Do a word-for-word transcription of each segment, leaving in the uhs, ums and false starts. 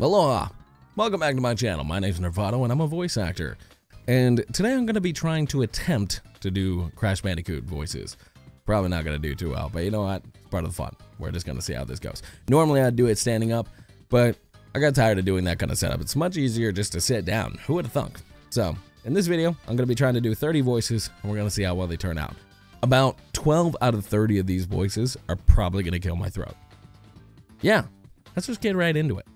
Aloha! Welcome back to my channel. My name's Nirvado and I'm a voice actor. And today I'm going to be trying to attempt to do Crash Bandicoot voices. Probably not going to do too well, but you know what? It's part of the fun. We're just going to see how this goes. Normally I'd do it standing up, but I got tired of doing that kind of setup. It's much easier just to sit down. Who would have thunk? So, in this video, I'm going to be trying to do thirty voices and we're going to see how well they turn out. About twelve out of thirty of these voices are probably going to kill my throat. Yeah, let's just get right into it.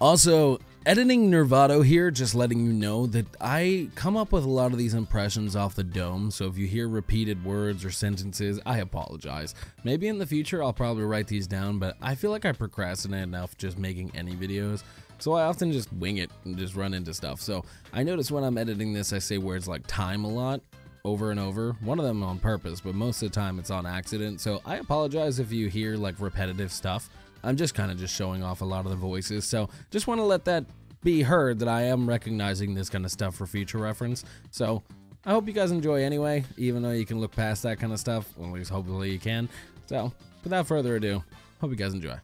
Also, editing Nirvado here, just letting you know that I come up with a lot of these impressions off the dome, so if you hear repeated words or sentences, I apologize. Maybe in the future I'll probably write these down, but I feel like I procrastinate enough just making any videos, so I often just wing it and just run into stuff. So I notice when I'm editing this, I say words like time a lot, over and over, one of them on purpose, but most of the time it's on accident, so I apologize if you hear like repetitive stuff. I'm just kind of just showing off a lot of the voices, so just want to let that be heard that I am recognizing this kind of stuff for future reference. So I hope you guys enjoy anyway, even though you can look past that kind of stuff, well, at least hopefully you can. So without further ado, hope you guys enjoy.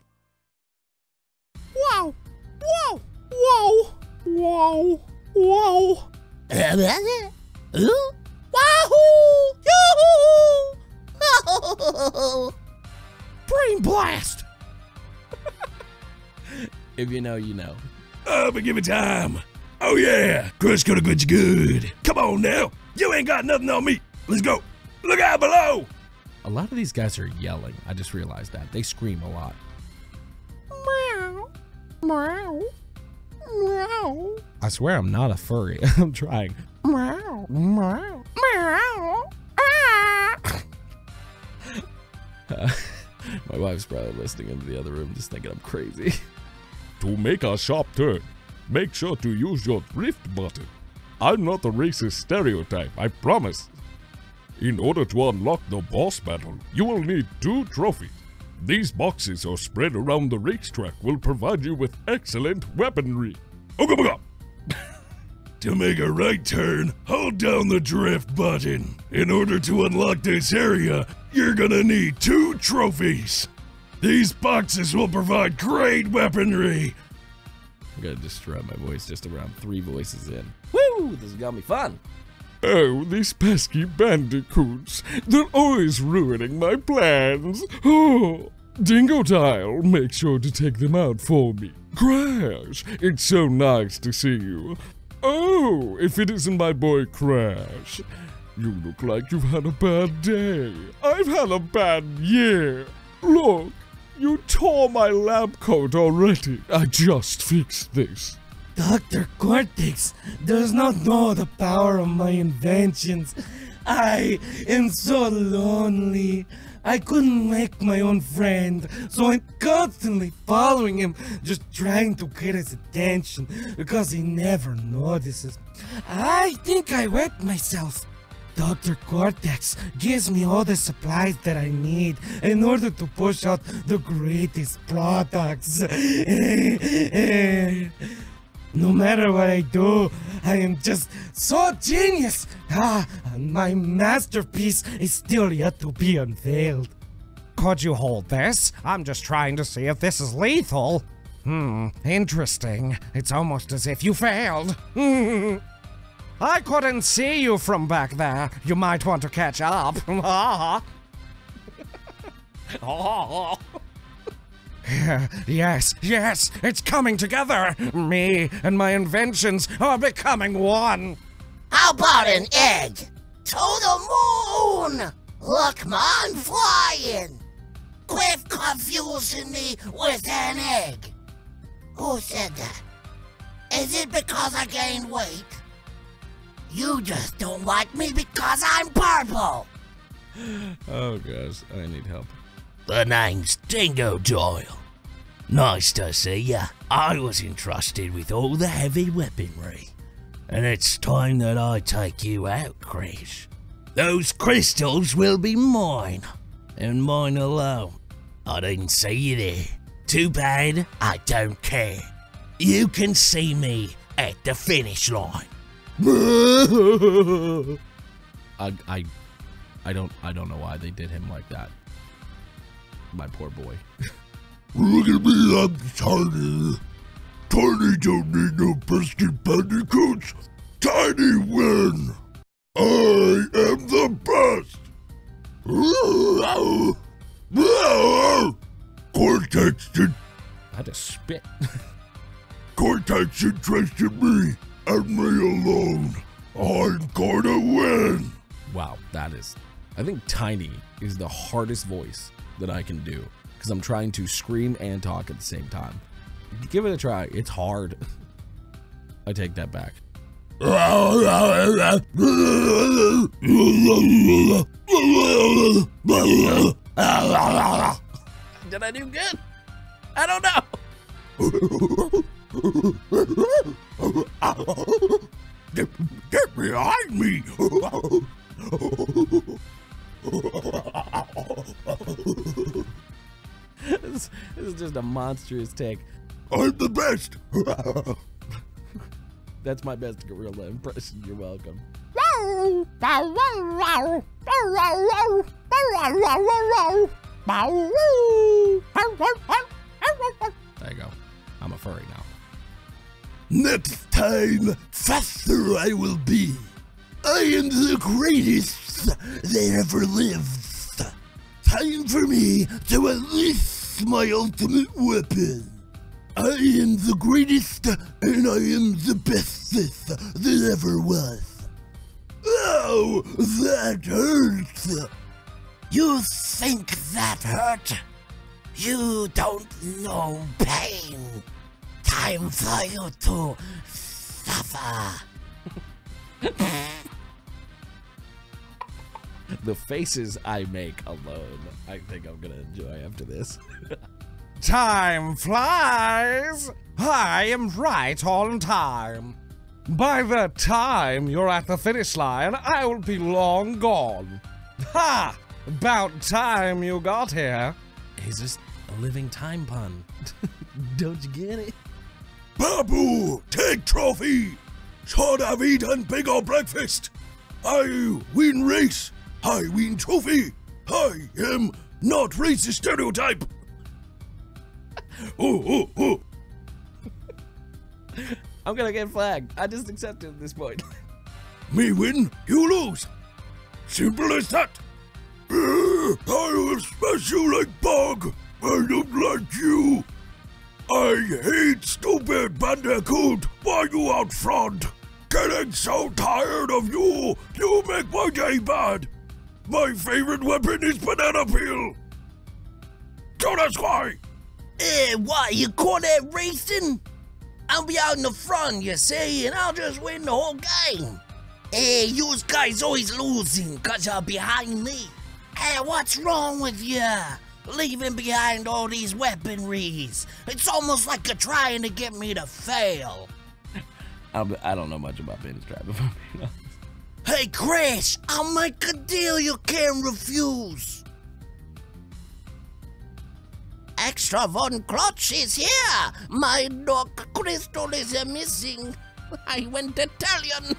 Wow! Wow! Wow! Wow! Wow! Wahoo! Brain blast! If you know, you know. Oh, but give it time. Oh, yeah. Crush coulda good, good. Come on now. You ain't got nothing on me. Let's go. Look out below. A lot of these guys are yelling. I just realized that. They scream a lot. Meow. Meow. Meow. I swear I'm not a furry. I'm trying. Meow. Meow. Meow. Ah. uh, my wife's probably listening into the other room just thinking I'm crazy. To make a sharp turn, make sure to use your drift button. I'm not a racist stereotype, I promise. In order to unlock the boss battle, you will need two trophies. These boxes are spread around the racetrack will provide you with excellent weaponry. To make a right turn, hold down the drift button. In order to unlock this area, you're gonna need two trophies. These boxes will provide great weaponry. I'm gonna just try my voice just around three voices in. Woo! This is gonna be fun. Oh, these pesky bandicoots. They're always ruining my plans. Oh, Dingodile, make sure to take them out for me. Crash, it's so nice to see you. Oh, if it isn't my boy Crash. You look like you've had a bad day. I've had a bad year. Look. You tore my lab coat already. I just fixed this. Doctor Cortex does not know the power of my inventions. I am so lonely. I couldn't make my own friend, so I'm constantly following him, just trying to get his attention, because he never notices. I think I wet myself. Doctor Cortex gives me all the supplies that I need in order to push out the greatest products. No matter what I do, I am just so genius. Ah, my masterpiece is still yet to be unveiled. Could you hold this? I'm just trying to see if this is lethal. Hmm, interesting. It's almost as if you failed. Hmm. I couldn't see you from back there. You might want to catch up. Oh. Yes, yes, it's coming together. Me and my inventions are becoming one. How about an egg? To the moon! Look, man, I'm flying. Quit confusing me with an egg. Who said that? Is it because I gained weight? You just don't like me because I'm purple! Oh gosh, I need help. The name's Dingodile. Nice to see ya. I was entrusted with all the heavy weaponry. And it's time that I take you out, Crash. Those crystals will be mine. And mine alone. I didn't see you there. Too bad, I don't care. You can see me at the finish line. I, I, I don't, I don't know why they did him like that. My poor boy. Look at me, I'm tiny. Tiny don't need no pesky bandicoots. Tiny win. I am the best. Cortex did. I had to spit. Cortex entrusted me and me alone. I'm gonna win. Wow, that is. I think Tiny is the hardest voice that I can do because I'm trying to scream and talk at the same time. Give it a try. It's hard. I take that back. Did I do good? I don't know. Get, get behind me. This, this is just a monstrous take. I'm the best. That's my best gorilla impression. You're welcome. There you go. I'm a furry now. Next time, faster I will be. I am the greatest that ever lived. Time for me to unleash my ultimate weapon. I am the greatest, and I am the bestest that ever was. Oh, that hurts! You think that hurt? You don't know pain. Time for you to suffer. The faces I make alone, I think I'm gonna enjoy after this. Time flies! I am right on time. By the time you're at the finish line, I will be long gone. Ha! About time you got here. Is this a living time pun? Don't you get it? Papu, take trophy! Should have eaten bigger breakfast! I win race! I win trophy! I am not racist stereotype! Ooh, ooh, ooh. I'm gonna get flagged. I just accept it at this point. Me win, you lose. Simple as that. Uh, I will smash you like bug. I don't like you. I hate stupid Bandicoot. Why you out front? Getting so tired of you. You make my day bad. My favorite weapon is banana peel. Don't ask why. Eh, why, you call that racing? I'll be out in the front, you see, and I'll just win the whole game. Eh, you guys always losing, because you're behind me. Eh, what's wrong with ya? Leaving behind all these weaponries. It's almost like you're trying to get me to fail. I'm, I don't know much about Venus Tripp, if I'm being honest. Hey, Crash, I'll make a deal you can't refuse. Extra Von Clutch is here! My dog Crystal is uh, missing. I went Italian.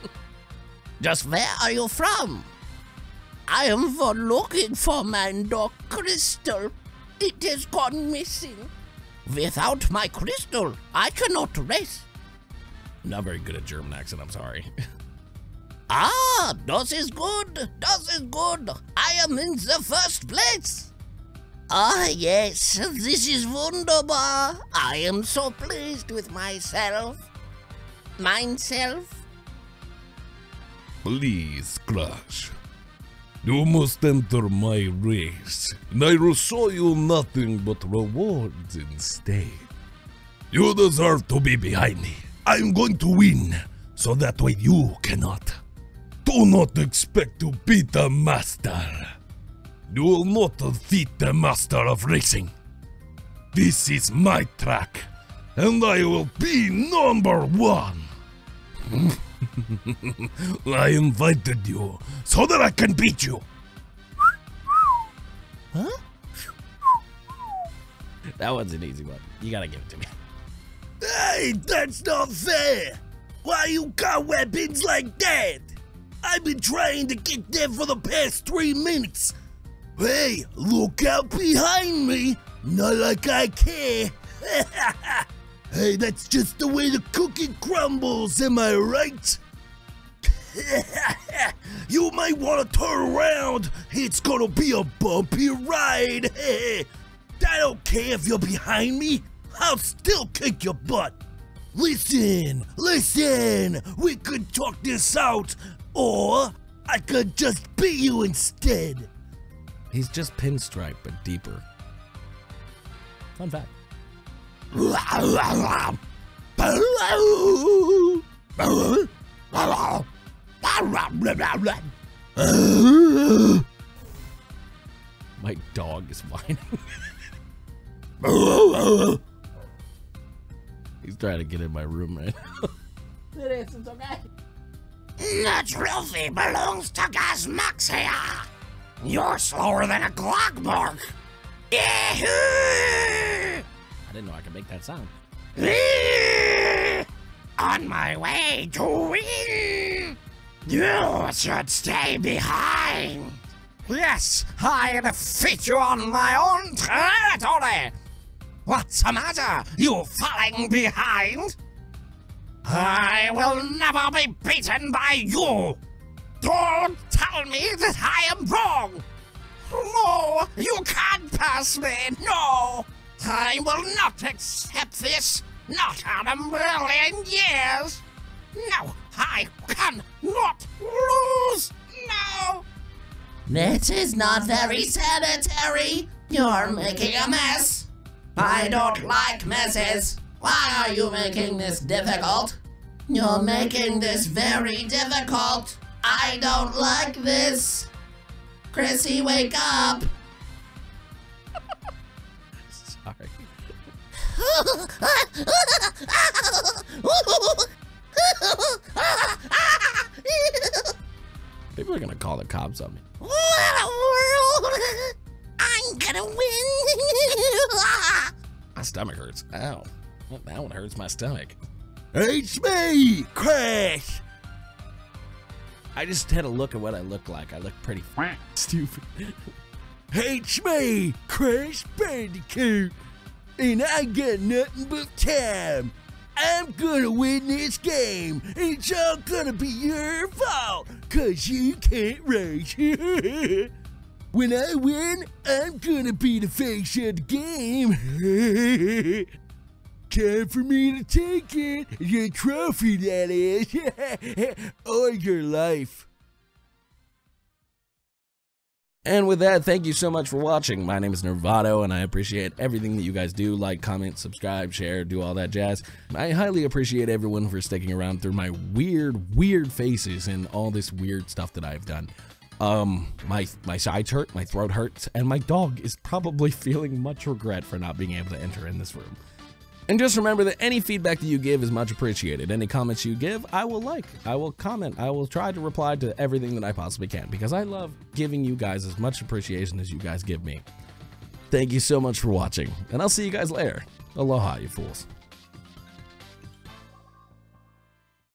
Just where are you from? I am for looking for my dog Crystal. It has gone missing. Without my Crystal, I cannot race. Not very good at German accent, I'm sorry. Ah, das is good. Das is good. I am in the first place. Ah, yes, this is wunderbar. I am so pleased with myself. Myself. Please, Crash. You must enter my race, and I will show you nothing but rewards instead. You deserve to be behind me. I'm going to win, so that way you cannot. Do not expect to beat the master. You will not defeat the master of racing. This is my track, and I will be number one. I invited you so that I can beat you. Huh? That one's an easy one. You gotta give it to me. Hey, that's not fair. Why you got weapons like that? I've been trying to get there for the past three minutes. Hey, look out behind me! Not like I care! Hey, that's just the way the cookie crumbles, am I right? You might want to turn around. It's gonna be a bumpy ride. I don't care if you're behind me. I'll still kick your butt. Listen, listen. We could talk this out, or I could just beat you instead. He's just Pinstripe, but deeper. Fun fact. My dog is whining. He's trying to get in my room right now. It is, it's okay. The trophy belongs to Gazmaxia. You're slower than a clock mark. I didn't know I could make that sound. On my way to win. You should stay behind. Yes, I defeat you on my own territory. What's the matter? You falling behind? I will never be beaten by you. Don't tell me that I am wrong. No, you can't pass me. No, I will not accept this. Not in a million years. No, I cannot lose. No. This is not very sanitary. You're making a mess. I don't like messes. Why are you making this difficult? You're making this very difficult. I don't like this. Chrissy, wake up. Sorry. Maybe we're gonna call the cops on me. What a world! I'm gonna win. My stomach hurts. Ow. That one hurts my stomach. It's me, Crash. I just had a look at what I look like. I look pretty stupid. It's me, Crash Bandicoot. And I got nothing but time. I'm gonna win this game. It's all gonna be your fault, cause you can't race. When I win, I'm gonna be the face of the game. Time for me to take it. Your trophy, that is. All your life. And with that, thank you so much for watching. My name is Nirvado, and I appreciate everything that you guys do. Like, comment, subscribe, share, do all that jazz. I highly appreciate everyone for sticking around through my weird, weird faces and all this weird stuff that I've done. Um, my, my sides hurt, my throat hurts, and my dog is probably feeling much regret for not being able to enter in this room. And just remember that any feedback that you give is much appreciated. Any comments you give, I will like, I will comment, I will try to reply to everything that I possibly can, because I love giving you guys as much appreciation as you guys give me. Thank you so much for watching, and I'll see you guys later. Aloha, you fools.